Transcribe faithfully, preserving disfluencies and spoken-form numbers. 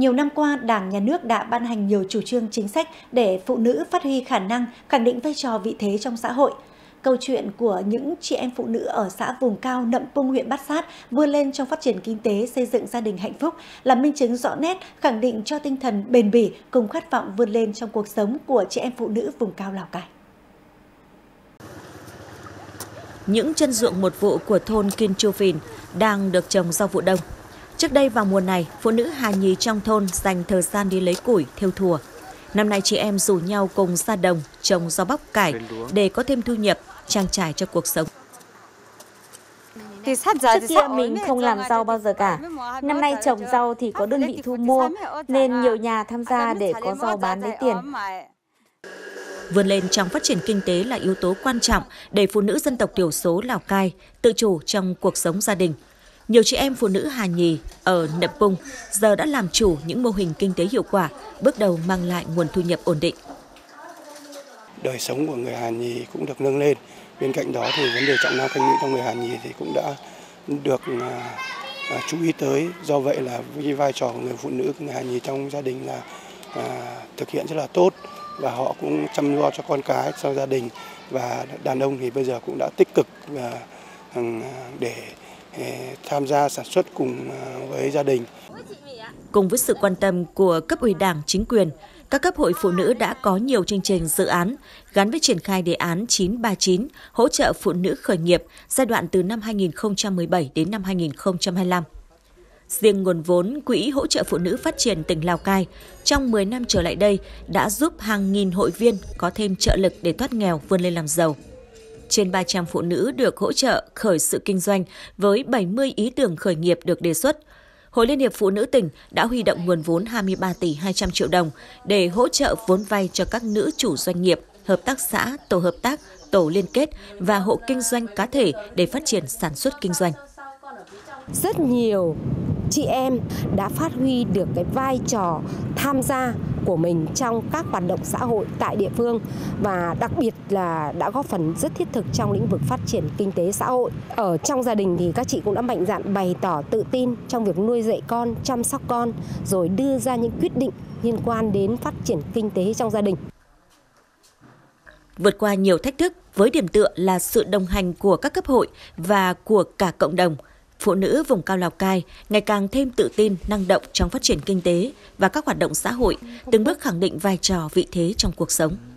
Nhiều năm qua, Đảng, Nhà nước đã ban hành nhiều chủ trương chính sách để phụ nữ phát huy khả năng, khẳng định vai trò vị thế trong xã hội. Câu chuyện của những chị em phụ nữ ở xã vùng cao Nậm Pung, huyện Bát Xát vươn lên trong phát triển kinh tế, xây dựng gia đình hạnh phúc là minh chứng rõ nét khẳng định cho tinh thần bền bỉ cùng khát vọng vươn lên trong cuộc sống của chị em phụ nữ vùng cao Lào Cai. Những chân ruộng một vụ của thôn Kim Châu Phìn đang được trồng rau vụ đông. Trước đây vào mùa này, phụ nữ Hà Nhì trong thôn dành thời gian đi lấy củi, thêu thùa. Năm nay chị em rủ nhau cùng ra đồng trồng rau bắp cải để có thêm thu nhập, trang trải cho cuộc sống. Trước kia mình không làm rau bao giờ cả. Năm nay trồng rau thì có đơn vị thu mua, nên nhiều nhà tham gia để có rau bán lấy tiền. Vươn lên trong phát triển kinh tế là yếu tố quan trọng để phụ nữ dân tộc thiểu số Lào Cai tự chủ trong cuộc sống gia đình. Nhiều chị em phụ nữ Hà Nhì ở Nậm Pung giờ đã làm chủ những mô hình kinh tế hiệu quả, bước đầu mang lại nguồn thu nhập ổn định. Đời sống của người Hà Nhì cũng được nâng lên. Bên cạnh đó thì vấn đề trọng nam khinh nữ trong người Hà Nhì thì cũng đã được uh, chú ý tới. Do vậy là vai trò của người phụ nữ người Hà Nhì trong gia đình là uh, thực hiện rất là tốt. Và họ cũng chăm lo cho con cái, cho gia đình. Và đàn ông thì bây giờ cũng đã tích cực uh, để tham gia sản xuất cùng với gia đình. Cùng với sự quan tâm của cấp ủy Đảng, chính quyền, các cấp hội phụ nữ đã có nhiều chương trình dự án gắn với triển khai đề án chín ba chín hỗ trợ phụ nữ khởi nghiệp giai đoạn từ năm hai nghìn không trăm mười bảy đến năm hai nghìn không trăm hai mươi lăm. Riêng nguồn vốn Quỹ hỗ trợ phụ nữ phát triển tỉnh Lào Cai trong mười năm trở lại đây đã giúp hàng nghìn hội viên có thêm trợ lực để thoát nghèo, vươn lên làm giàu. Trên ba trăm phụ nữ được hỗ trợ khởi sự kinh doanh với bảy mươi ý tưởng khởi nghiệp được đề xuất. Hội Liên hiệp Phụ nữ tỉnh đã huy động nguồn vốn hai mươi ba tỷ hai trăm triệu đồng để hỗ trợ vốn vay cho các nữ chủ doanh nghiệp, hợp tác xã, tổ hợp tác, tổ liên kết và hộ kinh doanh cá thể để phát triển sản xuất kinh doanh. Rất nhiều chị em đã phát huy được cái vai trò tham gia của mình trong các hoạt động xã hội tại địa phương và đặc biệt là đã góp phần rất thiết thực trong lĩnh vực phát triển kinh tế xã hội. Ở trong gia đình thì các chị cũng đã mạnh dạn bày tỏ tự tin trong việc nuôi dạy con, chăm sóc con rồi đưa ra những quyết định liên quan đến phát triển kinh tế trong gia đình. Vượt qua nhiều thách thức với điểm tựa là sự đồng hành của các cấp hội và của cả cộng đồng, phụ nữ vùng cao Lào Cai ngày càng thêm tự tin, năng động trong phát triển kinh tế và các hoạt động xã hội, từng bước khẳng định vai trò, vị thế trong cuộc sống.